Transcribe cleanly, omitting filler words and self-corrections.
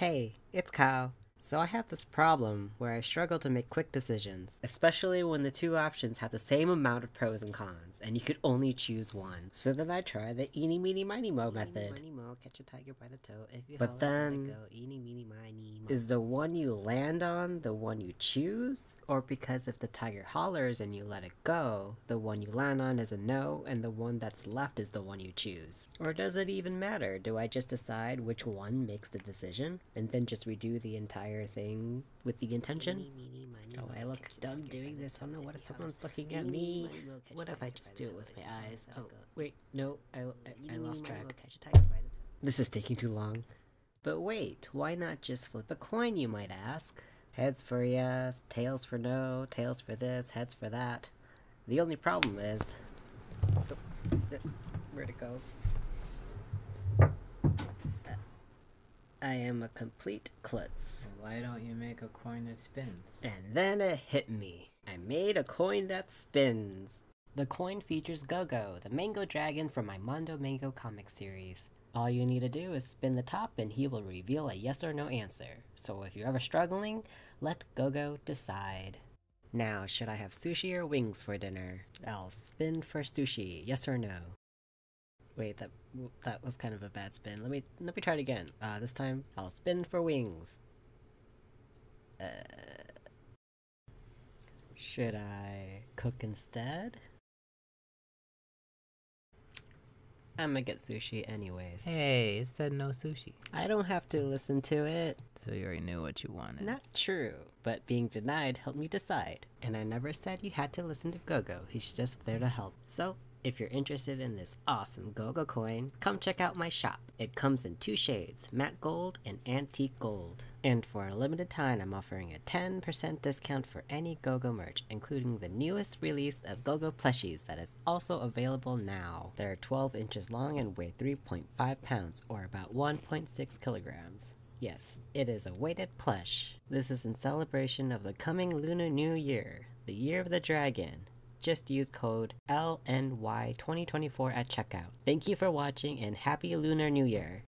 Hey, it's Kyle. So I have this problem where I struggle to make quick decisions, especially when the two options have the same amount of pros and cons, and you could only choose one. So then I try the eeny meeny miny mo method. Eeny, meeny, mo, catch a tiger by the toe. If you but then, go, eeny, meeny, miny, mo. Is the one you land on the one you choose? Or because if the tiger hollers and you let it go, the one you land on is a no, and the one that's left is the one you choose? Or does it even matter? Do I just decide which one makes the decision, and then just redo the entire thing with the intention? Oh, I look dumb doing this. I don't know what if someone's looking at me. What if I just do it with my eyes? Oh, wait, no, I lost track. This is taking too long. But wait, why not just flip a coin, you might ask? Heads for yes, tails for no, tails for this, heads for that. The only problem is... where'd it go? I am a complete klutz. Why don't you make a coin that spins? And then it hit me. I made a coin that spins. The coin features Gogo, the mango dragon from my Mondo Mango comic series. All you need to do is spin the top and he will reveal a yes or no answer. So if you're ever struggling, let Gogo decide. Now, should I have sushi or wings for dinner? I'll spin for sushi, yes or no. Wait, that was kind of a bad spin. Let me try it again. This time I'll spin for wings. Should I cook instead? I'm gonna get sushi anyways. Hey, it said no sushi. I don't have to listen to it. So you already knew what you wanted. Not true, but being denied helped me decide. And I never said you had to listen to Gogo. He's just there to help. So, if you're interested in this awesome Gogo coin, come check out my shop. It comes in two shades, matte gold and antique gold. And for a limited time, I'm offering a 10% discount for any Gogo merch, including the newest release of Gogo plushies that is also available now. They're 12 inches long and weigh 3.5 pounds, or about 1.6 kilograms. Yes, it is a weighted plush. This is in celebration of the coming Lunar New Year, the Year of the Dragon. Just use code LNY2024 at checkout. Thank you for watching and happy Lunar New Year!